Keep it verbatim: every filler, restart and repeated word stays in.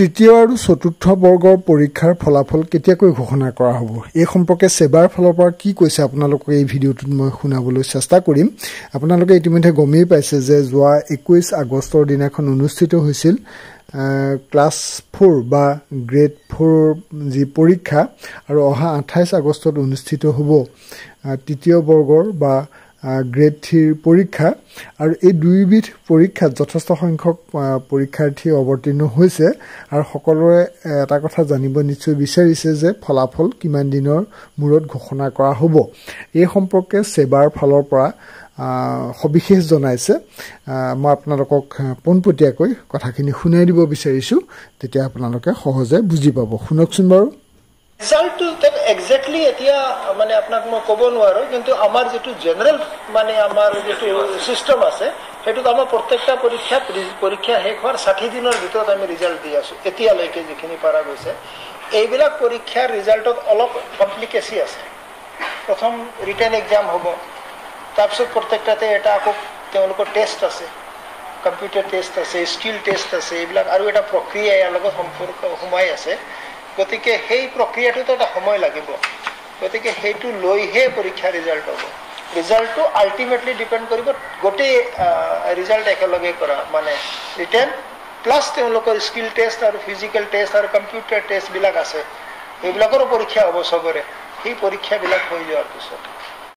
তৃতীয় আৰু চতুৰ্থ বৰ্গৰ পৰীক্ষাৰ ফলাফল কেতিয়াকৈ ঘোষণা কৰা হ'ব এই সম্পৰ্কে সেবাৰ ফলৰ পৰা কি কৈছে আপোনালোকক এই ভিডিঅটোত মই শুনাবলৈ চেষ্টা কৰিম। আপোনালোকে ইতিমধ্যে গমেই পাইছে যে যোৱা একৈশ আগষ্টৰ দিনাখন অনুষ্ঠিত হৈছিল ক্লাছ চাৰি বা গ্ৰেড চাৰিৰ যি পৰীক্ষা আৰু অহা আঠাইশ আগষ্টত অনুষ্ঠিত হ'ব তৃতীয় বৰ্গৰ বা গ্ৰেড তিনিৰ পৰীক্ষা আৰু এই দুইবিধ পৰীক্ষাত যথেষ্ট সংখ্যক পৰীক্ষাৰ্থী অৱতীৰ্ণ হৈছে আৰু সকলোৰে এটা কথা জানিব নিশ্চয় বিচাৰিছে যে ফলাফল কিমান দিনৰ মূৰত ঘোষণা কৰা হ'ব এই সম্পৰ্কে সেবাৰ ফালৰ পৰা সবিশেষ জনাইছে। মই আপোনালোকক পোনপটীয়াকৈ কথাখিনি শুনাই দিব বিচাৰিছোঁ, তেতিয়া আপোনালোকে সহজে বুজি পাব। শুনকচোন বাৰু ৰিজাল্টটো তেক এক্সেক্টলি এতিয়া মানে আপোনাক মই ক'ব নোৱাৰোঁ, কিন্তু আমাৰ যিটো জেনেৰেল মানে আমাৰ যিটো ছিষ্টেম আছে সেইটোত আমাৰ প্ৰত্যেকটা পৰীক্ষা পৰীক্ষা শেষ হোৱাৰ ষাঠি দিনৰ ভিতৰত আমি ৰিজাল্ট দি আছোঁ। এতিয়ালৈকে যিখিনি পৰা গৈছে এইবিলাক পৰীক্ষাৰ ৰিজাল্টত অলপ কমপ্লিকেচি আছে। প্ৰথম ৰিটেন এক্সাম হ'ব, তাৰপিছত প্ৰত্যেকটাতে এটা আকৌ তেওঁলোকৰ টেষ্ট আছে, কম্পিউটাৰ টেষ্ট আছে, স্কিল টেষ্ট আছে, এইবিলাক আৰু এটা প্ৰক্ৰিয়া ইয়াৰ লগত সম্পৰ্ক সোমাই আছে। গতিকে সেই প্ৰক্ৰিয়াটোতো এটা সময় লাগিব, গতিকে সেইটো লৈহে পৰীক্ষাৰ ৰিজাল্ট হ'ব। ৰিজাল্টটো আল্টিমেটলি ডিপেণ্ড কৰিব গোটেই ৰিজাল্ট একেলগে কৰা মানে ৰিটেন প্লাছ তেওঁলোকৰ স্কিল টেষ্ট আৰু ফিজিকেল টেষ্ট আৰু কম্পিউটাৰ টেষ্টবিলাক আছে, সেইবিলাকৰো পৰীক্ষা হ'ব চবৰে। সেই পৰীক্ষাবিলাক হৈ যোৱাৰ পিছত